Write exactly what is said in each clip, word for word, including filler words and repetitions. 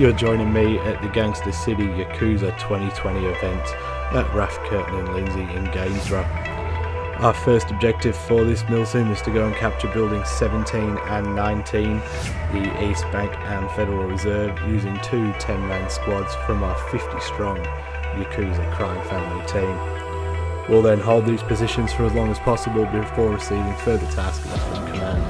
you're joining me at the Gangsta City Yakuza twenty twenty event at R A F Kirton in Lindsey in Gainsborough. Our first objective for this milsim is to go and capture buildings seventeen and nineteen, the East Bank and Federal Reserve, using two ten man squads from our fifty strong Yakuza crime family team. We'll then hold these positions for as long as possible before receiving further tasks from command.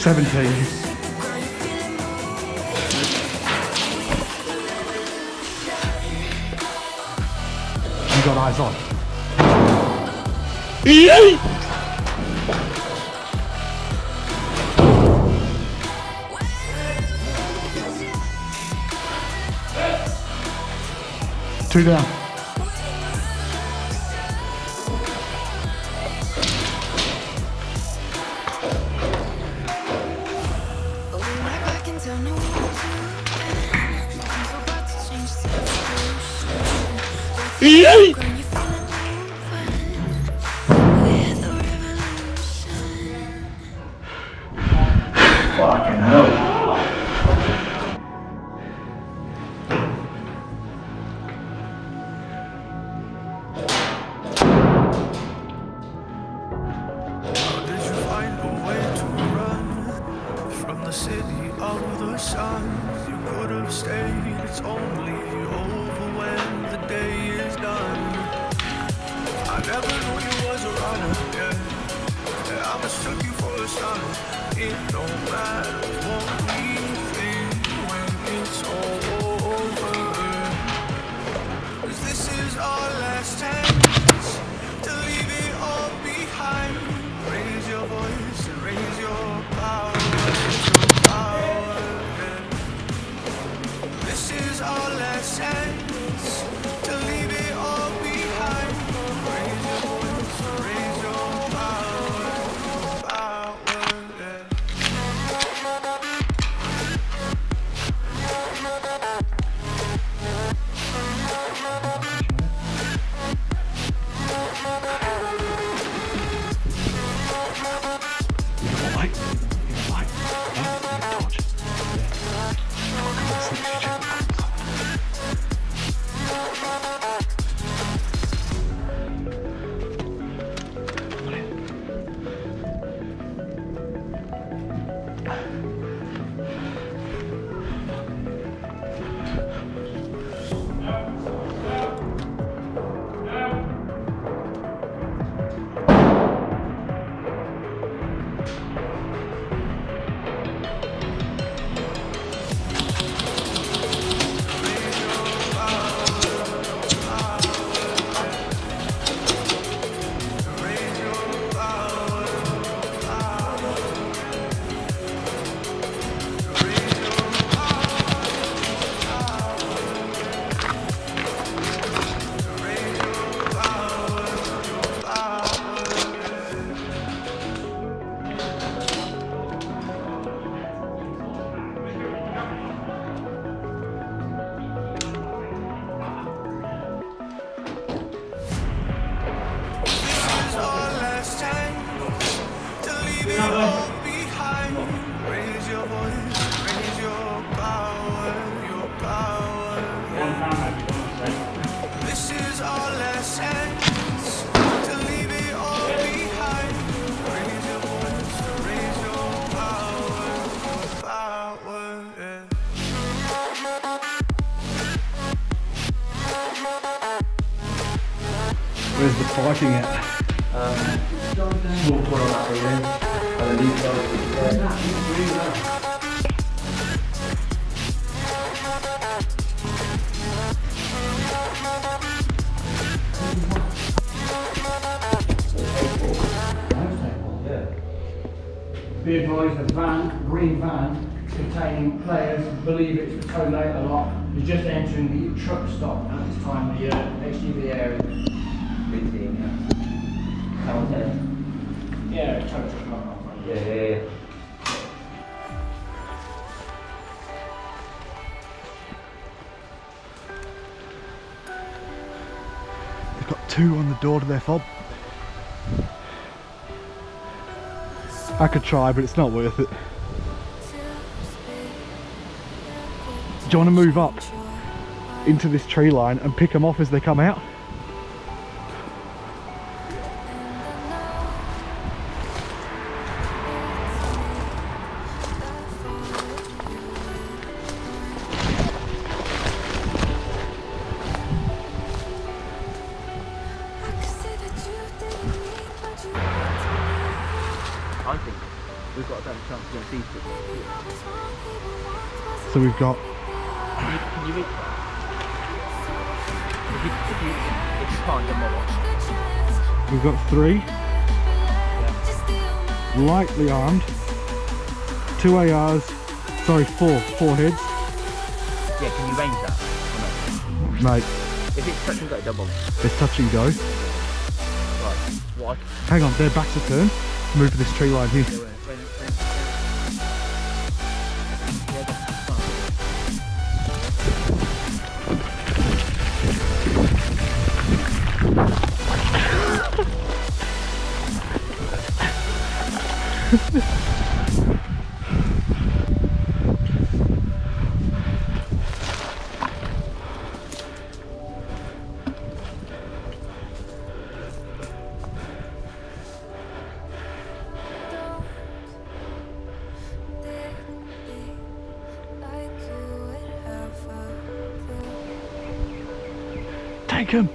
seventeen. You got eyes on. Yay! Two down. Yay! Fucking hell. Where's the parking at? Um, walk around that way. Be advised, a van, green van, containing players, believe it's the Tolate a lot, is just entering the truck stop at this time, the uh, H D V area. Green yeah. That was it? Yeah, truck stop. Yeah, yeah, yeah. They've got two on the door to their fob. I could try, but it's not worth it. Do you want to move up into this tree line and pick them off as they come out? I think we've got a better chance of getting seated. So we've got. Can you, can you reach that? If you, if you, if you can't get more watch. We've got three. Yeah. Lightly armed. Two A Rs. Sorry, four. Four heads. Yeah, can you range that? Mate. If it's touch and go, double. It's touch and go. Right. Why? Hang on, their backs are turned. Move this tree line here. Take him!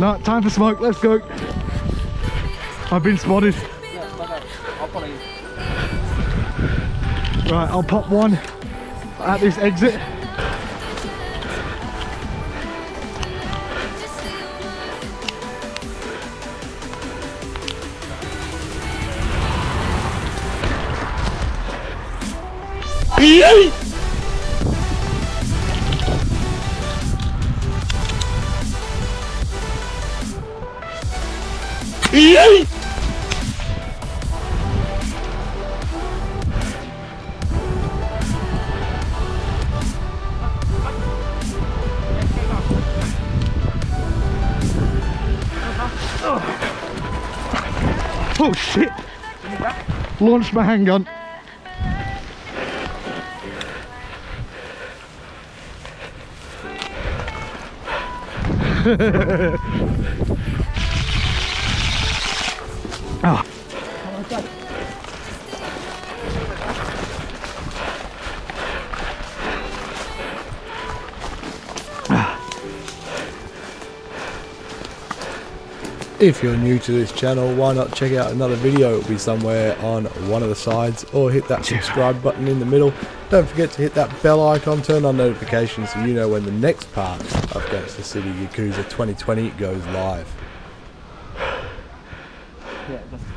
No, time for smoke, let's go. I've been spotted. Yeah, okay. I'll follow you. Right, I'll pop one at this exit. Yeet! Yay! Oh shit! Launched my handgun. Oh. If you're new to this channel, why not check out another video? It'll be somewhere on one of the sides, or hit that subscribe button in the middle. Don't forget to hit that bell icon, turn on notifications so you know when the next part of Gangsta City Yakuza twenty twenty goes live. Yeah, that's